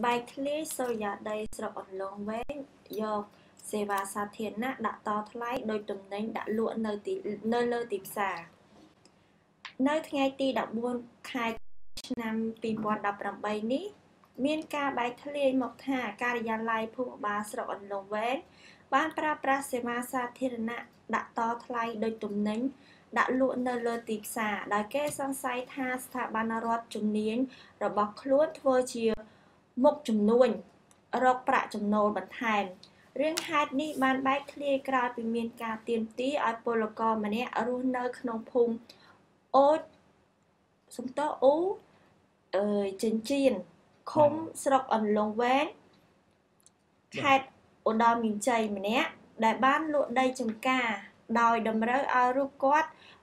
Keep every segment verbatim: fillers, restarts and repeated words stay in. Bài clip sơ giả đây sẽ được ổn với do xe và xa thiên nát đã to thái đôi tùm đánh đã luận nơi tí, nơi lơ tìm xà nơi ngay ti đã buôn khai năm vì bọn đập đập bay ní miên ca bài clip một thả ca rìa lai phụ bà sẽ được ổn với bán pra pra xe và xa thiên nát đã to thái đôi tùm đánh đã luận nơi lơ tìm xà đã kê sang say tha xa bà nà rốt chung niên rồi bọc luôn thơ chiều một chùm nuôi, rồi bạc chùm nô bật thèm. Riêng hai ní bàn bài clear cao vì miền ca tiền tí ở Poloco mà nè ở rùn nơi khổng phùng ốt sống tố ú trên chiên không sọc ẩn lông vén hạt ổ đo mình chày mà nè đại ban luận đây chùm ca đòi đầm rơi ở rùn quát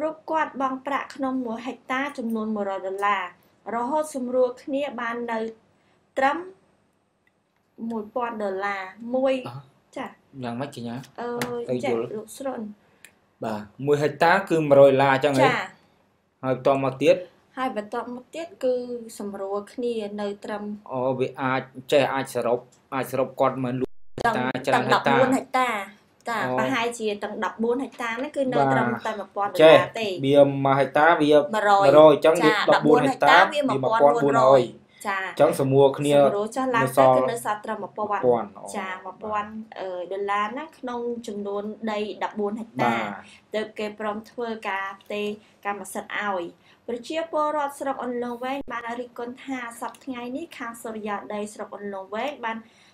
rút quát bằng bạc nông mùa hectare chùm nôn mùa đô la rồi hốt xùm rùa khía bàn nơi trấm mùi bọn đô la mùi chả làm mấy chị nhá ờ chả lục sron bà mùi hectare cứ mùa đô la chẳng ấy hơi to một tiết hai bà to một tiết cứ xùm rùa khía nơi trấm ồ vì ai chả ai sẽ rộp ai sẽ rộp con mà lùi tầng đọc buôn hectare ta ba hai chia tầng đập bốn hectare nó cứ nơi trong tại một con là tệ bia mà hectare bia mà rồi trong việc đập bốn hectare bia một con buồn rồi chà trong số mua kia cho làm cái nơi sát trong một con chà một con ở đô la nó không chùm đốn đây đập bốn hectare từ cái prom thưa cà tê cà mà sật ỏi và chia bò rót sọc ổn lông vén bàn ở rì con thà sập ngay ní khang sơ giả đây sọc ổn lông vén bàn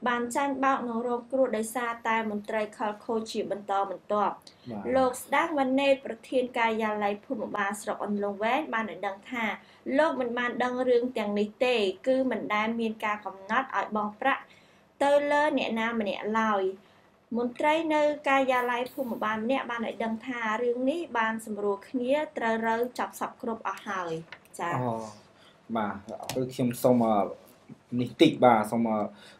bàn tranh bạo nổ rộp cựu đầy xa tai một trời khó khô chỉ bần to bần to lột đắc văn nê bật thiên ca gia lấy phụ một bà sọc ổn lông vết bàn ở đằng thà lột mình bàn đăng rương tiếng lý tê cư mình đang miên ca cầm nót ở bóng phạc tơ lơ nẹ nam mà nẹ lòi một trời nơ ca gia lấy phụ một bà nẹ bàn ở đằng thà rương ní bàn xâm rùa khía trời rơ chọc sọc cựu ở hỏi chà bà ơi khiêm xong mà ní tịt bà xong mà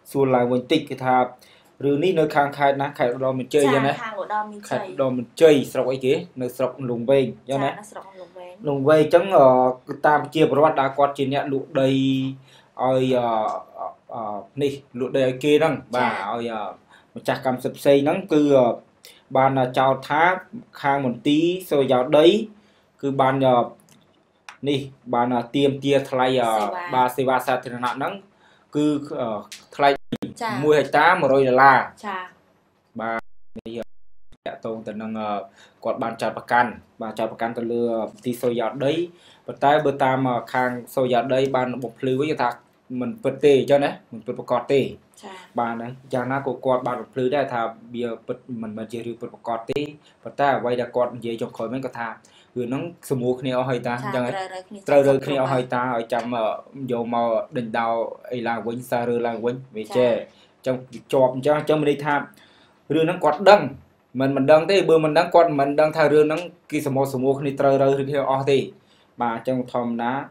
xua lại quên tịt cái tháp rồi ní nơi khang khai ná khai đo mình chơi cho nè khai đo mình chơi sọc ấy chứ nơi sọc lùng về cho nè lùng về chẳng ở tam chia và bắt đá quạt trên nhẹ lụa đầy ơi này lụa đầy kia đằng bà ơi chặt cầm sập xây nắng cứ bàn là chào tháp khang một tí rồi vào đấy cứ bàn ní bàn là tiêm tia thay bà xe ba sa thiên nạn nắng cứ thay mùi hạch tá mà rồi là bà bây giờ tôi tình năng còn bàn chặt bạc căn bà chặt bạc căn tôi lừa thì sôi giọt đấy và tay bữa ta mà khang sôi giọt đấy bàn bột lưu với thật mình bật tê cho đấy mình bật cọt tê bà này chẳng na của cọt bà bột lưu đây thà bia bật mình mà chơi được bật cọt tê và ta quay ra cọt dễ trong khỏi mấy cái thà vừa nóng sum mua kia hơi ta chẳng trời rơi kia hơi ta ở trong dầu màu đỉnh đào ấy là quấn xa rơi là quấn về che trong chọp cho cho mình đi tham rưa nắng quạt đăng mình mình đăng tới bữa mình đang quạt mình đang thay rưa nắng kia sum mua sum mua kia trời rơi kia o thì bà trong thom đá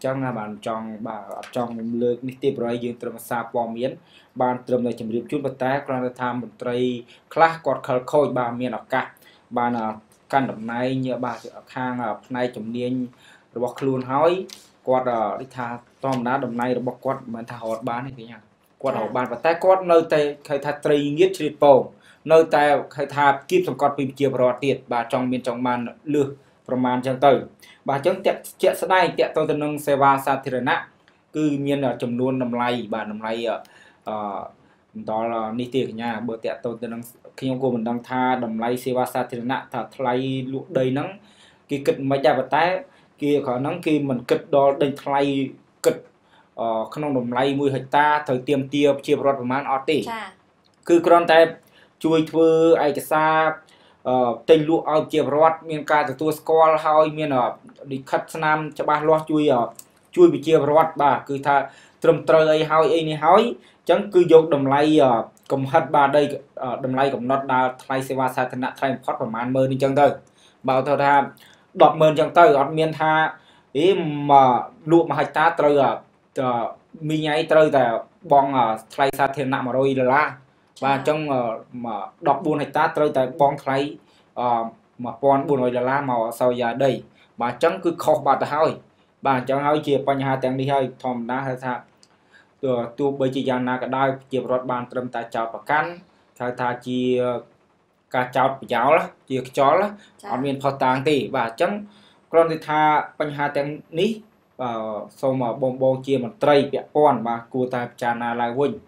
trong là bàn trong bà trong lược đi tiếp rồi dương từ xa bom miến bàn từ này chìm điệp chút bật té còn tham một tray class quạt khơi khôi bà miền ở cả bà là căn đập này như bà khang ở này chấm niên rồi luôn hói quạt đi thả tom đá đập này rồi bọc quạt mình thả hột bán này thế nhỉ quạt hột bán và tay quạt nơi tay khai thác tây nghiết triệt bầu nơi tay khai thác kim sòng quạt pin chiều rò tiệt bà trong miền trong màn lừa trong màn trong tây bà trong tiệm tiệm sau này tiệm tôi tên nông Seva Satirana cứ miền ở chấm luôn đầm này bà đầm này đó là ni tiền nhà bữa tiệc tôi đang khi ông cô mình đang tha đầm lây xe ba sa thiên nạn thà thay lụa đầy nắng kia kịch máy chạy vật tái kia khả năng kia mình kịch đó đầy thay kịch không đầm lây mùi hệt ta thời tiêm tiệp chia bọt và màn ót tỉ cứ còn tại chui thưa ai cả sa tình lụa ao chia bọt miền ca từ tua score hai miền ở đi khát nam cho ba lo chui ở chui bị chia bọt bà cứ tha trầm trời hai ai này hỏi chẳng cứ dọc đầm lây cầm hết ba đây đầm lây cầm nót đa thay xe ba sa thân nạn thay một phát vào màn mơ đi chân tới bảo thơ ra đọc mơn chân tới ọt miên tha ý mà lụa mà hạch ta trời mi nháy trời ta bong thay xa thiên nạn mà rồi là và trong mà đọc buôn hạch ta trời ta bong thay mà con buôn rồi là mà sau giờ đây bà chẳng cứ khóc bà ta hỏi bà chẳng hỏi chìa bà nhà tiếng đi hơi thòm đá hơi xa tôi bây giờ là cái đai chìa rốt bàn trầm ta chào bà cắn thay ta chìa cả chào cháu là chìa chó là ổn miền phó tàng thì bà chẳng con thì tha bà nhà tiếng ní sau mà bông bông chìa một trầy bẹ con bà cô ta chà nà lại huynh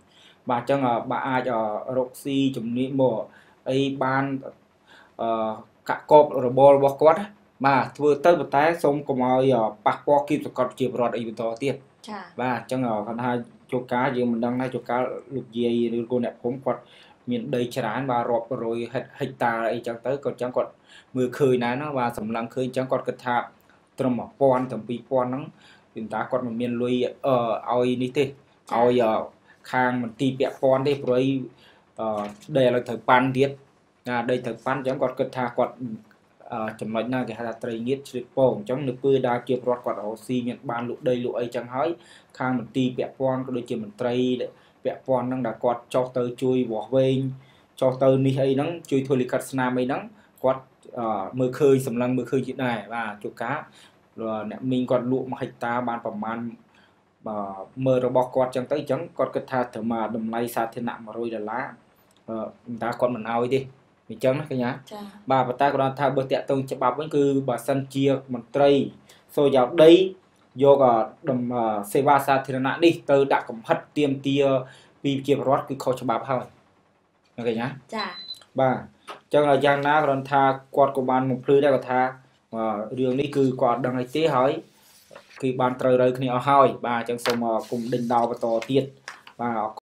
bà chẳng bà ai cho rộng si chùm ní mổ ấy bàn cả cộp rồi bò bò quát bà vừa tới một tay xong có mọi bạc qua kịp còn chìa rốt ấy tỏ tiếp và chẳng ở phần hai chỗ cá gì mình đang nay chỗ cá lục gì được cô đẹp khốn quật miền đầy chán và rộp rồi hết hết ta ấy chẳng tới còn chẳng còn mưa khơi nãy nó và sầm lăng khơi chẳng còn cật thạp trong một con thầm pi con nắng chúng ta còn một miền lui ở oi ní thế oi ở khang mình ti bẹ con đấy rồi đây là thời pan tiết à đây thời pan chẳng còn cật thạp còn chấm lạnh na thì hai là tây nghiết sụp bong trong nước bơi đa kia rót quạt oxy nhận ban lụa đầy lụa ấy chẳng hỏi khang mình ti bẹ con có đôi kia mình tây bẹ con đang đặt quạt cho tới chui bỏ về cho tới ní ấy nắng chui thôi lịch nam ấy nắng quạt mưa khơi sầm lăng mưa khơi chuyện này và chỗ cá rồi mình còn lụa mà hạch ta ban phẩm man mờ rồi bỏ quạt chẳng tới chẳng quạt cất tha thở mà đầm lây xa thiên nặng mà rồi là lá ta còn mình ao ấy đi mình chấm cái nhá bà và ta còn tha bữa tiệc tôi cho bà vẫn cứ bà sân chia một tây rồi vào đây vô cả đầm xe ba sa thiên nạn đi từ đã cũng hết tiêm tia vì kia rót cứ khó cho bà thôi ok nhá bà trong là giang na còn tha quạt của bạn một thứ đây còn tha mà đường đi cứ quạt đằng này tí hỏi khi bạn trời rơi khi nào hỏi bà trong sông cùng đình đào và tò tiệt và